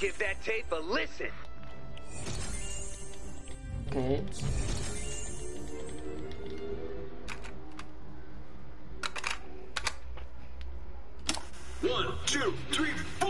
give that tape a listen. Okay. One, two, three, four.